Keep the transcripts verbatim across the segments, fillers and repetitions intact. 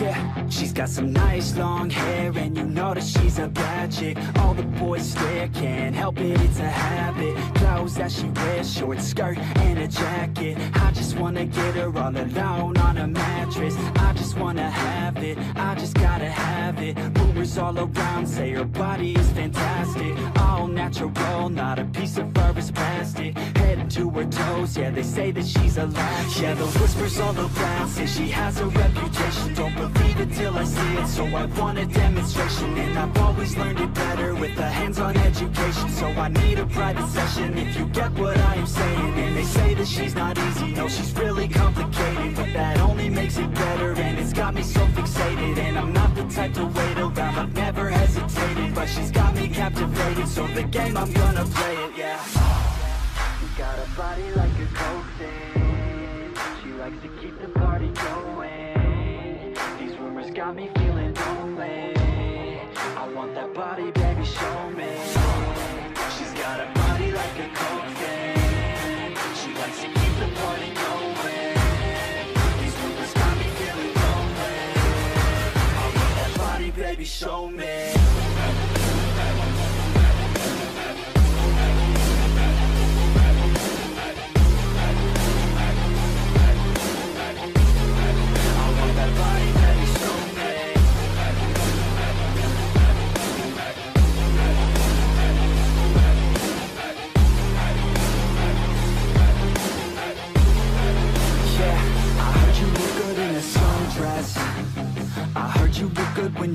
Yeah, she's got some nice long hair, and you know that she's a bad chick. All the boys stare, can't help it, it's a habit. Clothes that she wears, short skirt and a jacket. I just wanna get her all alone on a mattress. I just wanna have it, I just gotta have it. Rumors all around say her body is fantastic. All natural, not a piece of fur is plastic. Head to her toes, yeah, they say that she's a latch. Yeah, the whispers all around say she has a reputation. Don't believe it till I see it, so I want a demonstration. And I've always learned it better with a hands-on education. So I need a private session if you get what I am saying. And they say that she's not easy, no, she's really complicated. But that only makes it better, and it's got me so fixated. And I'm not the type to wait around, I've never hesitated. But she's got me captivated, so the game, I'm gonna play it, yeah. She got a body like a coke thing. She likes to keep the party going. Got me feeling lonely. I want that body, baby, show me. She's got a body like a cocaine. She likes to keep the party going. These rumors got me feeling lonely. I want that body, baby, show me. When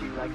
She likes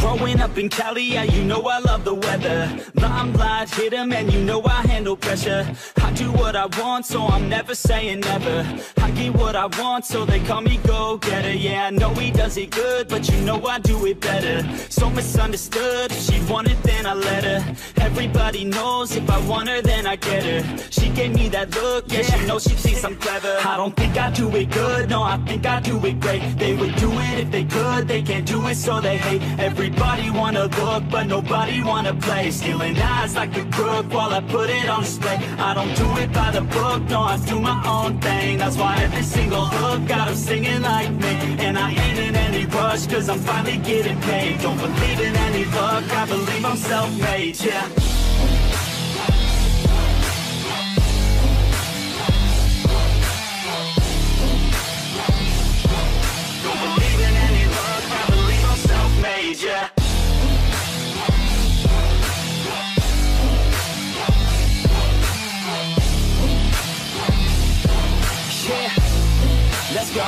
Growing up in Cali, yeah, you know I love the weather. Limelight, hit 'em, and you know I handle pressure. I do what I want, so I'm never saying never. I get what I want, so they call me go-getter. Yeah, I know he does it good, but you know I do it better. So misunderstood, if she wanted, then I let her. Everybody knows, if I want her, then I get her. She gave me that look, yeah, she knows she thinks I'm clever. I don't think I do it good, no, I think I do it great. They would do it if they could, they can't do it, so they hate. Every Everybody wanna look, but nobody wanna play. Stealing eyes like a crook while I put it on display. I don't do it by the book, no, I do my own thing. That's why every single hook got them singing like me. And I ain't in any rush, cause I'm finally getting paid. Don't believe in any luck, I believe I'm self-made, yeah. Yeah. Yeah, let's go.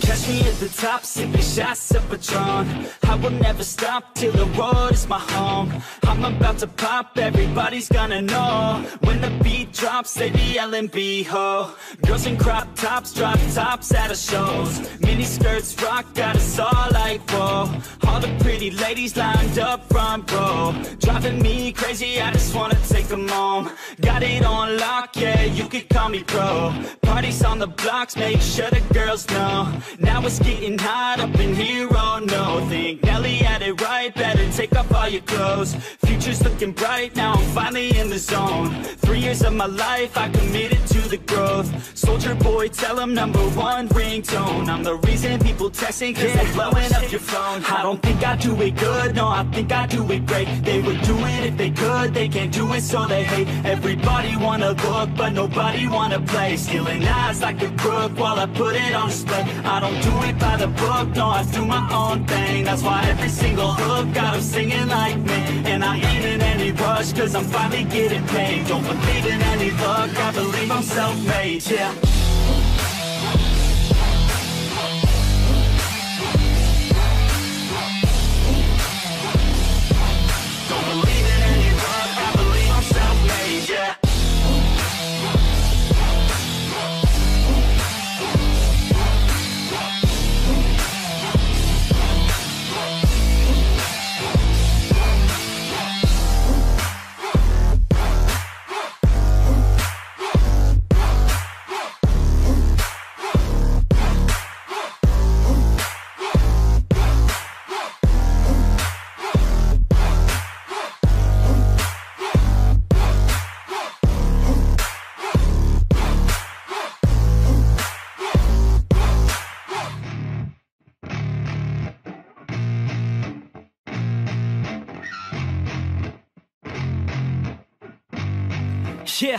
Catch me at the top, sipping shots of Patron. I will never stop till the road is my home. I'm about to pop, everybody's gonna know. When the beat drops, they be yelling B-ho. Girls in crop tops, drop tops at our shows. Mini skirts rock, got us all like whoa. All the pretty ladies lined up front row. Driving me crazy, I just wanna take them home. Got it on lock, yeah, you could call me pro. Parties on the blocks, make sure the girls know. Now it's getting hot up in here, oh no. Think Nelly had it right, better take off all your clothes. Future's looking bright, now I'm finally in the zone. Three years of my life, I committed to the growth. Soldier boy, tell him number one ringtone. I'm the reason people texting, cause yeah, they blowing up your phone. I don't think I do it good, no, I think I do it great. They would do it if they could, they can't do it so they hate. Everybody wanna look, but nobody wanna play. Stealing eyes like a crook while I put it on display. I don't do it by the book, no, I do my own thing. That's why every single hook got them singing like me. And I ain't in any rush, cause I'm finally getting paid. Don't believe in any luck, I believe I'm self-made, yeah. Don't believe in any luck, I believe I'm self-made, yeah. Yeah,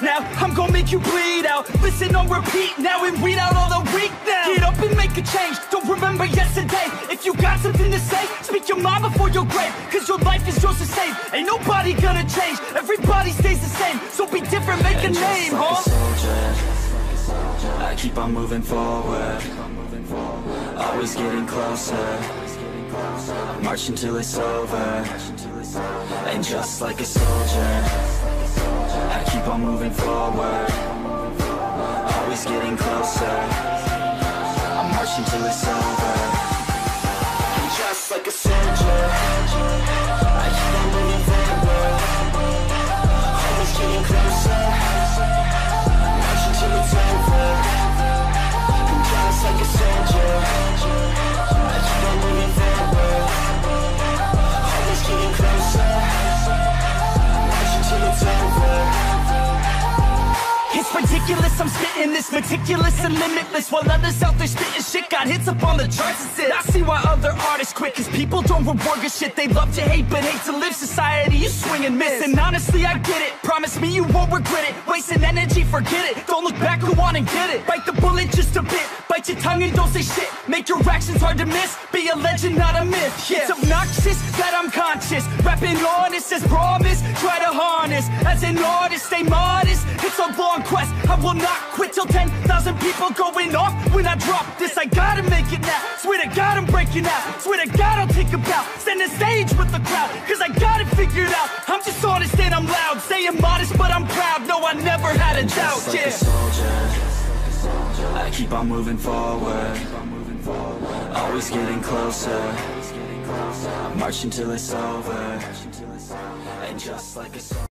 now, I'm gonna make you bleed out. Listen on repeat now and weed out all the weak now. Get up and make a change, don't remember yesterday. If you got something to say, speak your mind before your grave. Cause your life is yours to save, ain't nobody gonna change. Everybody stays the same, so be different, make and a name, like huh? A soldier, I keep on moving forward, always getting closer, marching till it's over. And just like a soldier, I keep on moving forward, always getting closer, I'm marching till it's over. And just like a soldier, I keep on moving forward, always getting closer, marching till it's over. And just like a soldier, I keep on moving forward, always getting closer. It's ridiculous, I'm spitting this, meticulous and limitless. While others out there spitting shit, got hits up on the charts and sit. I see why other artists quit, cause people don't reward good shit. They love to hate, but hate to live. Society, you swing and miss. And honestly, I get it, promise me you won't regret it. Wasting energy, forget it, don't look back, go on and get it. Bite the bullet just a bit, bite your tongue and don't say shit. Make your actions hard to miss, be a legend, not a myth, yeah. It's obnoxious that I'm conscious, rapping honest as promise. Try to harness, as an artist, stay modest. It's a long quest, I will not block, quit till ten thousand people going off. When I drop this, I gotta make it now. Swear to God, I'm breaking out. Swear to God, I'll take a bow. Stand the stage with the crowd, cause I got it figured out. I'm just honest and I'm loud. Say I'm modest, but I'm proud. No, I never had a doubt, just like yeah. A soldier, I keep on moving forward. Always getting closer, I'm marching till it's over. And just like a soldier.